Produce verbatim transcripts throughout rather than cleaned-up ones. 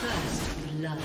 First love.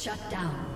Shut down.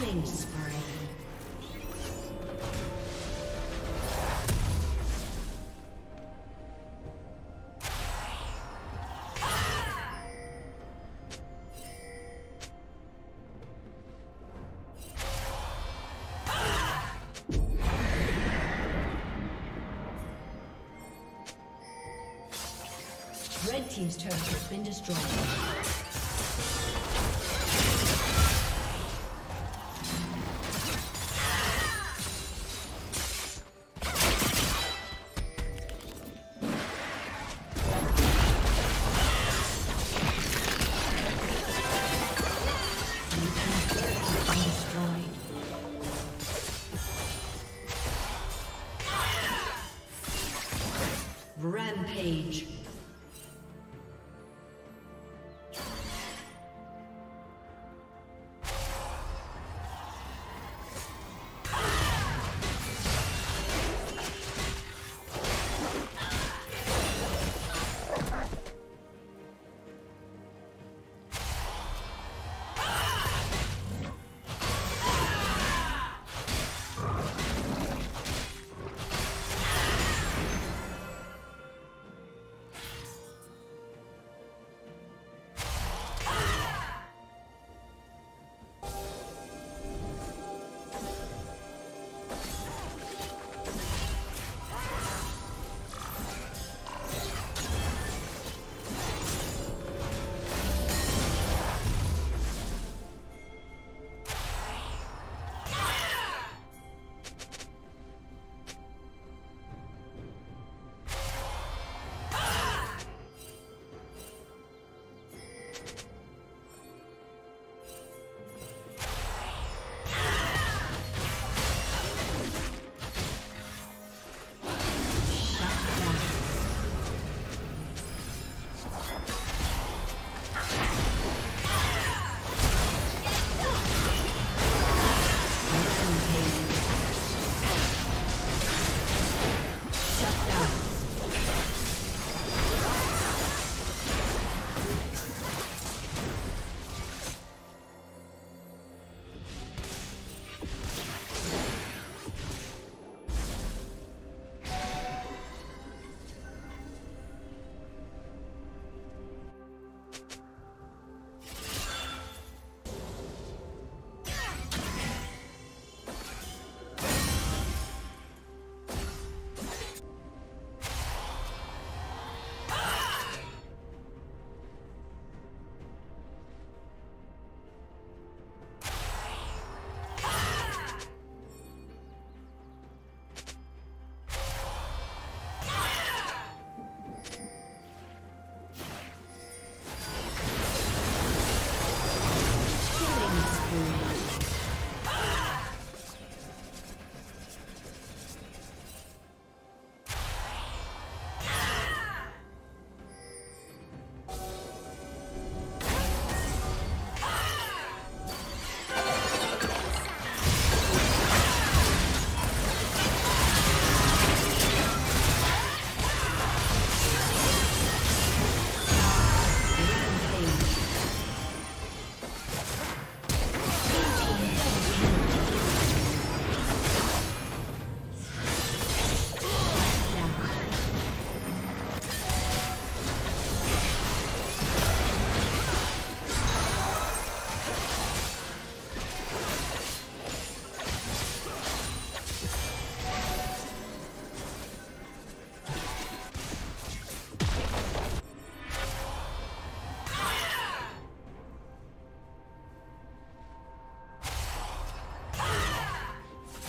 Killing spree. Red team's turret has been destroyed.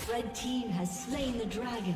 The red team has slain the dragon.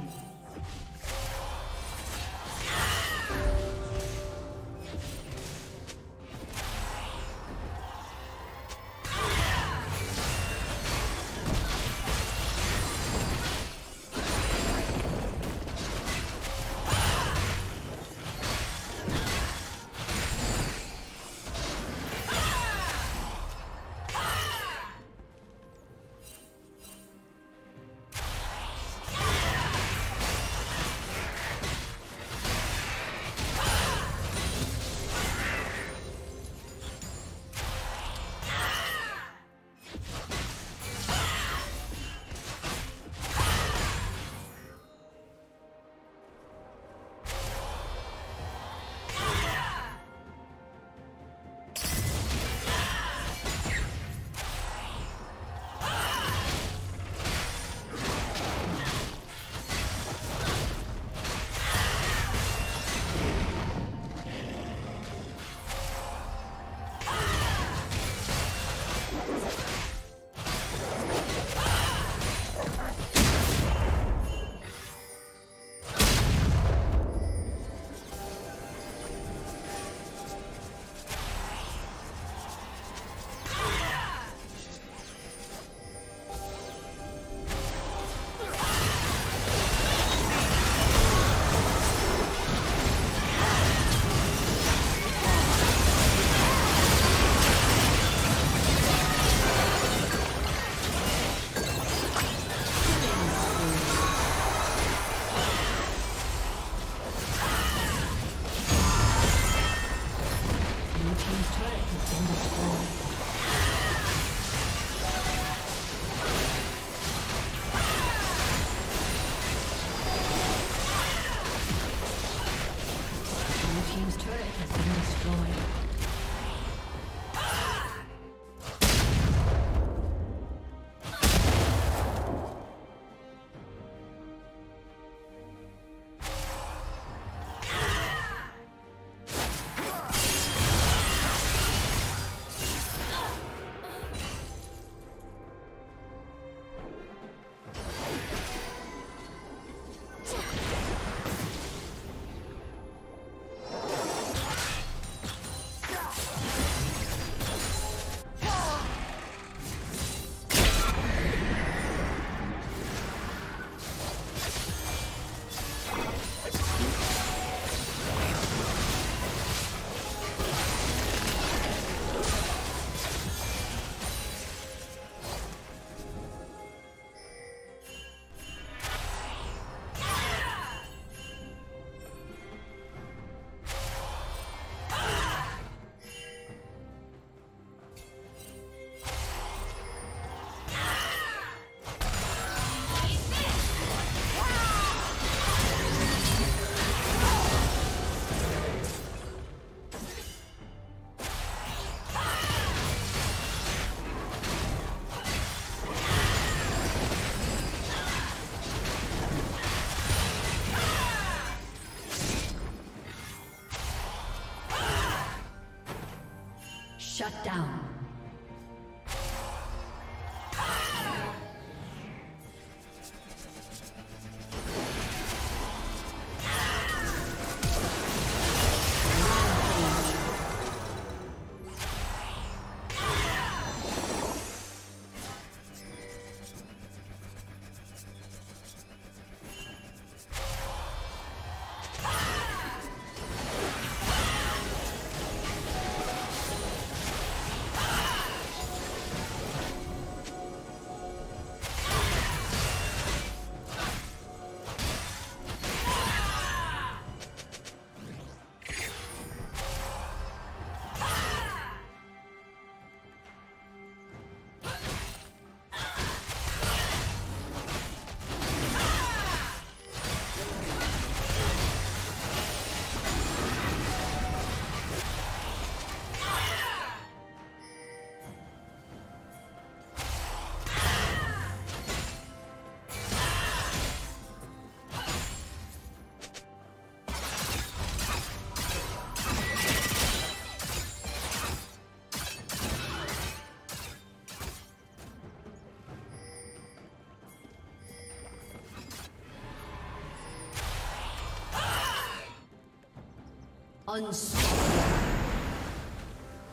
Shut down.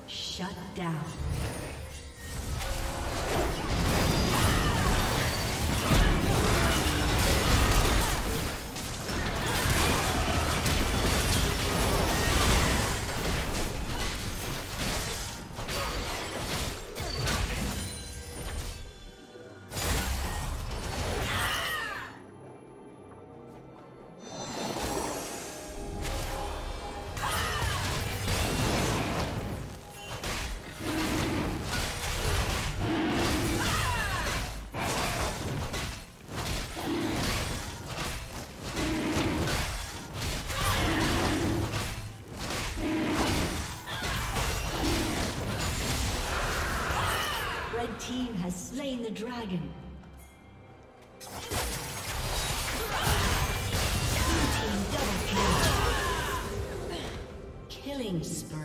Shut down. The team has slain the dragon. Team double kill. Killing spree.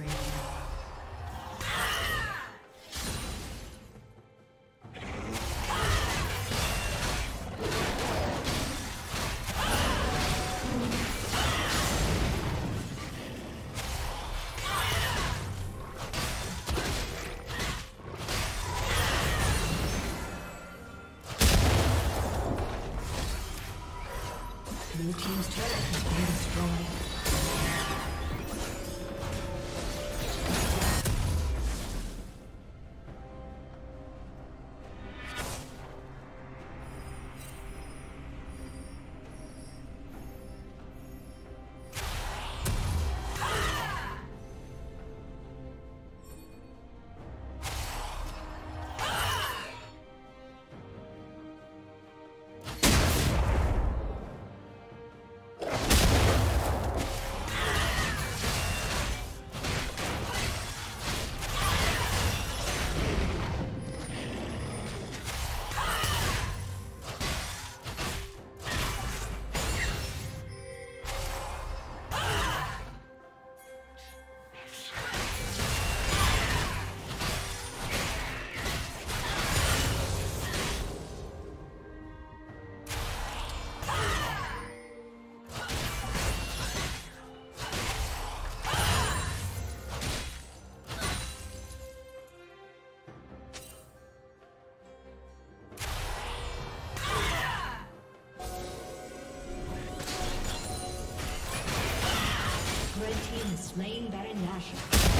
slain Baron Nashor.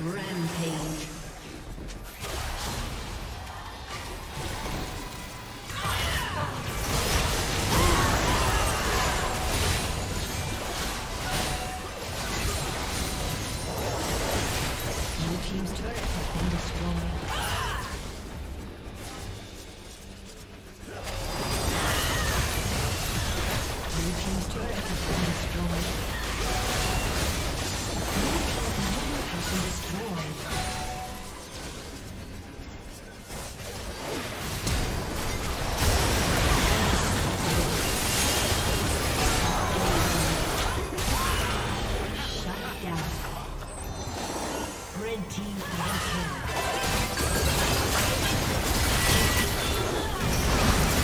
Rampage.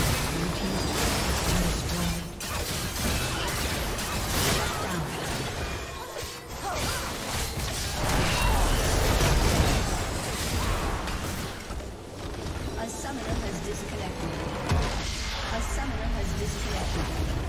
A summoner has disconnected. A summoner has disconnected.